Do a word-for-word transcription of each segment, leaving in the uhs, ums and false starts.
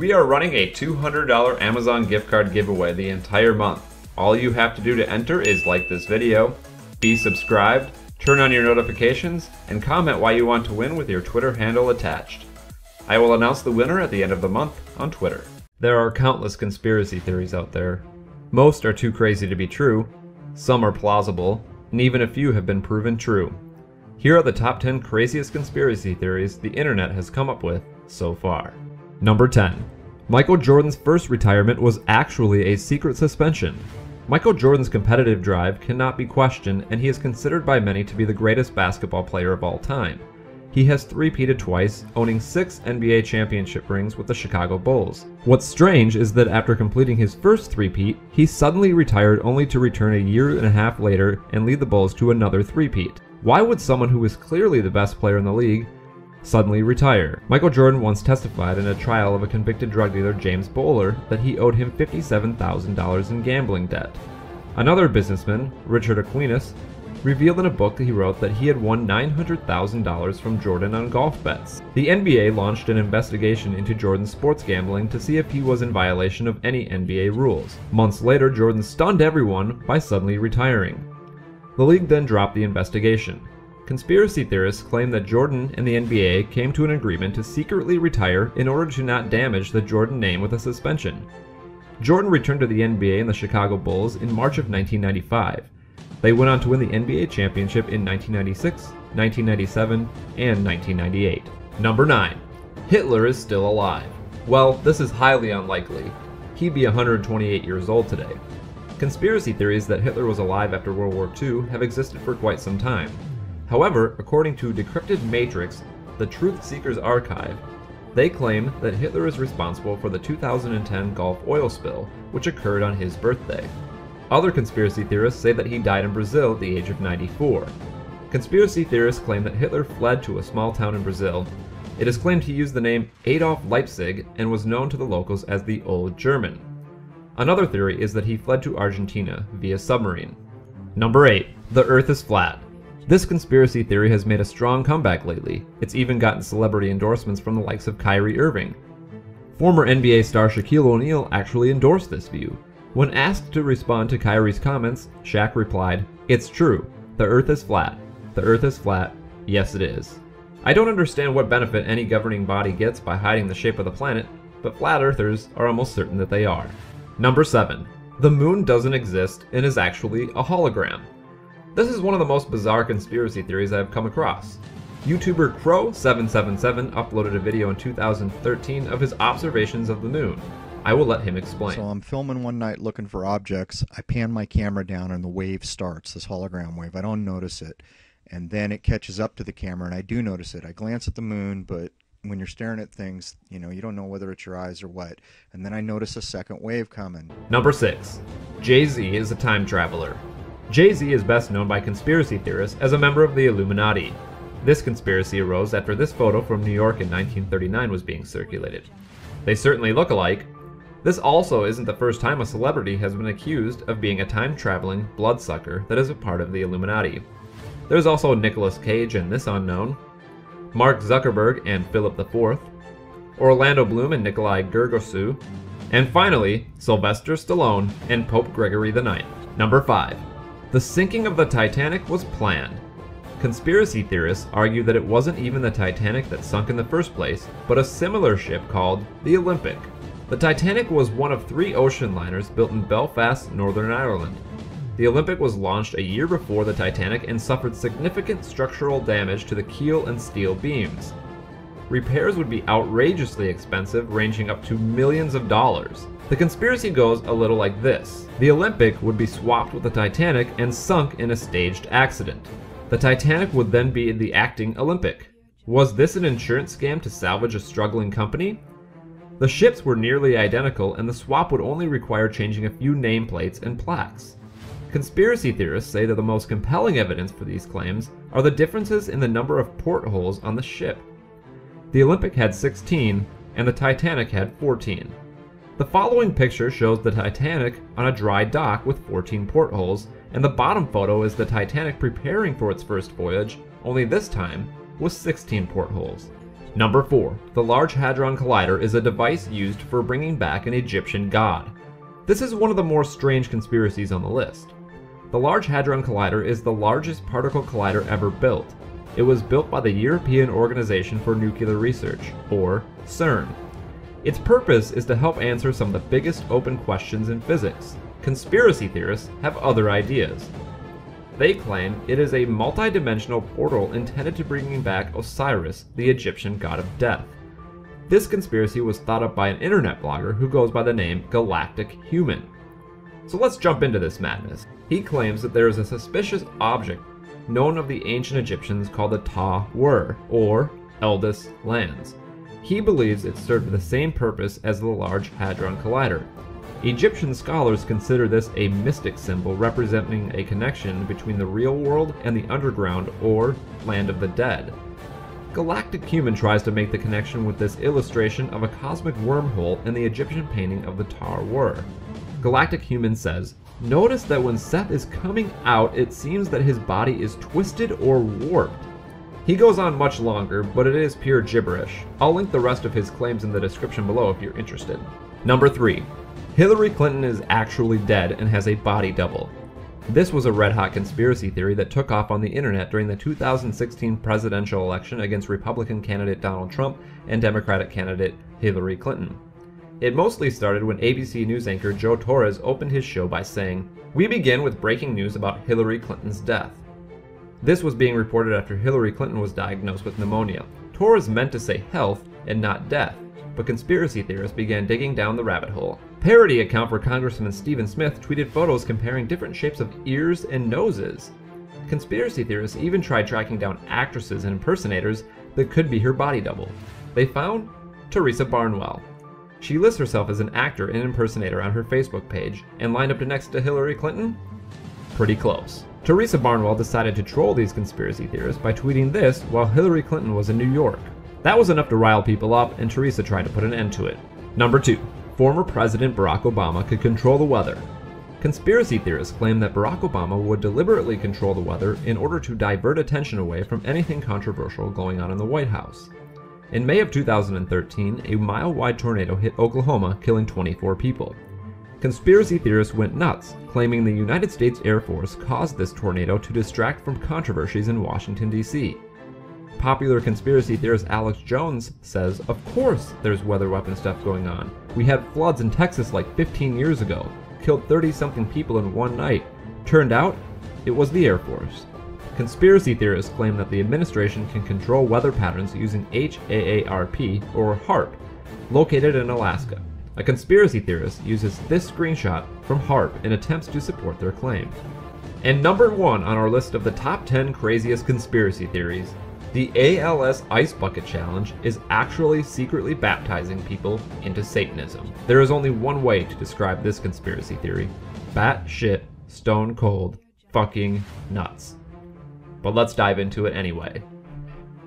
We are running a two hundred dollar Amazon gift card giveaway the entire month. All you have to do to enter is like this video, be subscribed, turn on your notifications, and comment why you want to win with your Twitter handle attached. I will announce the winner at the end of the month on Twitter. There are countless conspiracy theories out there. Most are too crazy to be true, some are plausible, and even a few have been proven true. Here are the top ten craziest conspiracy theories the internet has come up with so far. Number ten. Michael Jordan's first retirement was actually a secret suspension. Michael Jordan's competitive drive cannot be questioned, and he is considered by many to be the greatest basketball player of all time. He has three-peated twice, owning six N B A championship rings with the Chicago Bulls. What's strange is that after completing his first three-peat, he suddenly retired only to return a year and a half later and lead the Bulls to another three-peat. Why would someone who is clearly the best player in the league suddenly retire? Michael Jordan once testified in a trial of a convicted drug dealer, James Bowler, that he owed him fifty-seven thousand dollars in gambling debt. Another businessman, Richard Aquinas, revealed in a book that he wrote that he had won nine hundred thousand dollars from Jordan on golf bets. The N B A launched an investigation into Jordan's sports gambling to see if he was in violation of any N B A rules. Months later, Jordan stunned everyone by suddenly retiring. The league then dropped the investigation. Conspiracy theorists claim that Jordan and the N B A came to an agreement to secretly retire in order to not damage the Jordan name with a suspension. Jordan returned to the N B A and the Chicago Bulls in March of nineteen ninety-five. They went on to win the N B A championship in nineteen ninety-six, nineteen ninety-seven, and nineteen ninety-eight. Number nine. Hitler is still alive. Well, this is highly unlikely. He'd be one hundred twenty-eight years old today. Conspiracy theories that Hitler was alive after World War Two have existed for quite some time. However, according to Decrypted Matrix, the Truth Seekers Archive, they claim that Hitler is responsible for the two thousand ten Gulf oil spill, which occurred on his birthday. Other conspiracy theorists say that he died in Brazil at the age of ninety-four. Conspiracy theorists claim that Hitler fled to a small town in Brazil. It is claimed he used the name Adolf Leipzig and was known to the locals as the Old German. Another theory is that he fled to Argentina via submarine. Number eight. The Earth is flat. This conspiracy theory has made a strong comeback lately. It's even gotten celebrity endorsements from the likes of Kyrie Irving. Former N B A star Shaquille O'Neal actually endorsed this view. When asked to respond to Kyrie's comments, Shaq replied, "It's true. The Earth is flat. The Earth is flat. Yes, it is." I don't understand what benefit any governing body gets by hiding the shape of the planet, but flat earthers are almost certain that they are. Number seven. The moon doesn't exist and is actually a hologram. This is one of the most bizarre conspiracy theories I have come across. YouTuber Crow seven seven seven uploaded a video in two thousand thirteen of his observations of the moon. I will let him explain. So I'm filming one night looking for objects. I pan my camera down and the wave starts, this hologram wave. I don't notice it. And then it catches up to the camera and I do notice it. I glance at the moon, but when you're staring at things, you know, you don't know whether it's your eyes or what. And then I notice a second wave coming. Number six, Jay-Z is a time traveler. Jay-Z is best known by conspiracy theorists as a member of the Illuminati. This conspiracy arose after this photo from New York in nineteen thirty-nine was being circulated. They certainly look alike. This also isn't the first time a celebrity has been accused of being a time-traveling bloodsucker that is a part of the Illuminati. There's also Nicolas Cage and this unknown, Mark Zuckerberg and Philip the Fourth, Orlando Bloom and Nikolai Gergosu, and finally, Sylvester Stallone and Pope Gregory the Ninth. Number five. The sinking of the Titanic was planned. Conspiracy theorists argue that it wasn't even the Titanic that sunk in the first place, but a similar ship called the Olympic. The Titanic was one of three ocean liners built in Belfast, Northern Ireland. The Olympic was launched a year before the Titanic and suffered significant structural damage to the keel and steel beams. Repairs would be outrageously expensive, ranging up to millions of dollars. The conspiracy goes a little like this. The Olympic would be swapped with the Titanic and sunk in a staged accident. The Titanic would then be the acting Olympic. Was this an insurance scam to salvage a struggling company? The ships were nearly identical, and the swap would only require changing a few nameplates and plaques. Conspiracy theorists say that the most compelling evidence for these claims are the differences in the number of portholes on the ship. The Olympic had sixteen, and the Titanic had fourteen. The following picture shows the Titanic on a dry dock with fourteen portholes, and the bottom photo is the Titanic preparing for its first voyage, only this time with sixteen portholes. Number four. The Large Hadron Collider is a device used for bringing back an Egyptian god. This is one of the more strange conspiracies on the list. The Large Hadron Collider is the largest particle collider ever built. It was built by the European Organization for Nuclear Research, or CERN. Its purpose is to help answer some of the biggest open questions in physics. Conspiracy theorists have other ideas. They claim it is a multi-dimensional portal intended to bring back Osiris, the Egyptian god of death. This conspiracy was thought up by an internet blogger who goes by the name Galactic Human. So let's jump into this madness. He claims that there is a suspicious object known of the ancient Egyptians called the Ta Wur, or Eldest Lands. He believes it served the same purpose as the Large Hadron Collider. Egyptian scholars consider this a mystic symbol representing a connection between the real world and the underground, or land of the dead. Galactic Human tries to make the connection with this illustration of a cosmic wormhole in the Egyptian painting of the Tar War. Galactic Human says, "Notice that when Seth is coming out, it seems that his body is twisted or warped." He goes on much longer, but it is pure gibberish. I'll link the rest of his claims in the description below if you're interested. Number three. Hillary Clinton is actually dead and has a body double. This was a red-hot conspiracy theory that took off on the internet during the two thousand sixteen presidential election against Republican candidate Donald Trump and Democratic candidate Hillary Clinton. It mostly started when A B C News anchor Joe Torres opened his show by saying, "We begin with breaking news about Hillary Clinton's death." This was being reported after Hillary Clinton was diagnosed with pneumonia. Torres meant to say health and not death, but conspiracy theorists began digging down the rabbit hole. Parody account for Congressman Stephen Smith tweeted photos comparing different shapes of ears and noses. Conspiracy theorists even tried tracking down actresses and impersonators that could be her body double. They found Teresa Barnwell. She lists herself as an actor and impersonator on her Facebook page, and lined up to next to Hillary Clinton? Pretty close. Teresa Barnwell decided to troll these conspiracy theorists by tweeting this while Hillary Clinton was in New York. That was enough to rile people up, and Teresa tried to put an end to it. Number two. Former President Barack Obama could control the weather. Conspiracy theorists claim that Barack Obama would deliberately control the weather in order to divert attention away from anything controversial going on in the White House. In May of two thousand thirteen, a mile-wide tornado hit Oklahoma, killing twenty-four people. Conspiracy theorists went nuts, claiming the United States Air Force caused this tornado to distract from controversies in Washington, D C. Popular conspiracy theorist Alex Jones says, "Of course there's weather weapon stuff going on. We had floods in Texas like fifteen years ago, killed thirty-something people in one night. Turned out, it was the Air Force." Conspiracy theorists claim that the administration can control weather patterns using H A A R P, or HAARP, located in Alaska. A conspiracy theorist uses this screenshot from HAARP in attempts to support their claim. And number one on our list of the top ten craziest conspiracy theories, the A L S Ice Bucket Challenge is actually secretly baptizing people into Satanism. There is only one way to describe this conspiracy theory: bat shit, stone cold, fucking nuts. But let's dive into it anyway.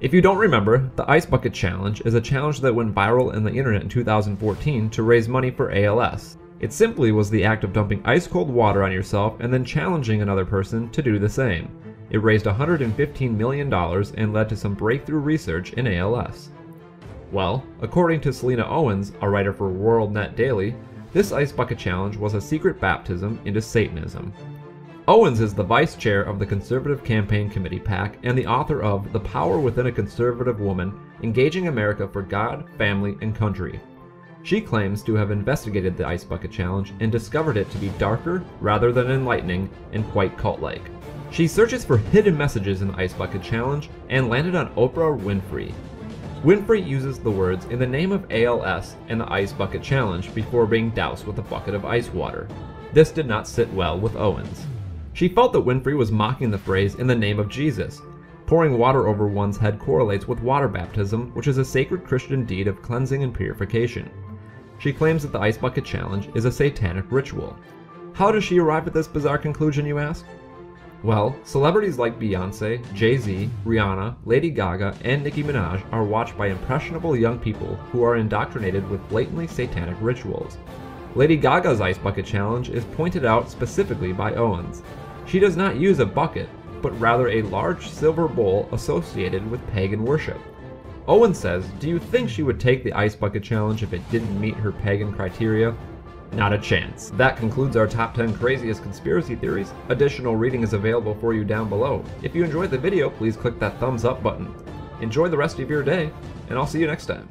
If you don't remember, the Ice Bucket Challenge is a challenge that went viral on the internet in two thousand fourteen to raise money for A L S. It simply was the act of dumping ice cold water on yourself and then challenging another person to do the same. It raised one hundred fifteen million dollars and led to some breakthrough research in A L S. Well, according to Selena Owens, a writer for WorldNet Daily, this Ice Bucket Challenge was a secret baptism into Satanism. Owens is the vice chair of the Conservative Campaign Committee PAC and the author of The Power Within a Conservative Woman, Engaging America for God, Family, and Country. She claims to have investigated the Ice Bucket Challenge and discovered it to be darker rather than enlightening and quite cult-like. She searches for hidden messages in the Ice Bucket Challenge and landed on Oprah Winfrey. Winfrey uses the words "in the name of A L S" and the Ice Bucket Challenge before being doused with a bucket of ice water. This did not sit well with Owens. She felt that Winfrey was mocking the phrase "in the name of Jesus." Pouring water over one's head correlates with water baptism, which is a sacred Christian deed of cleansing and purification. She claims that the Ice Bucket Challenge is a satanic ritual. How does she arrive at this bizarre conclusion, you ask? Well, celebrities like Beyonce, Jay-Z, Rihanna, Lady Gaga, and Nicki Minaj are watched by impressionable young people who are indoctrinated with blatantly satanic rituals. Lady Gaga's Ice Bucket Challenge is pointed out specifically by Owens. She does not use a bucket, but rather a large silver bowl associated with pagan worship. Owen says, do you think she would take the ice bucket challenge if it didn't meet her pagan criteria? Not a chance. That concludes our top ten craziest conspiracy theories. Additional reading is available for you down below. If you enjoyed the video, please click that thumbs up button. Enjoy the rest of your day, and I'll see you next time.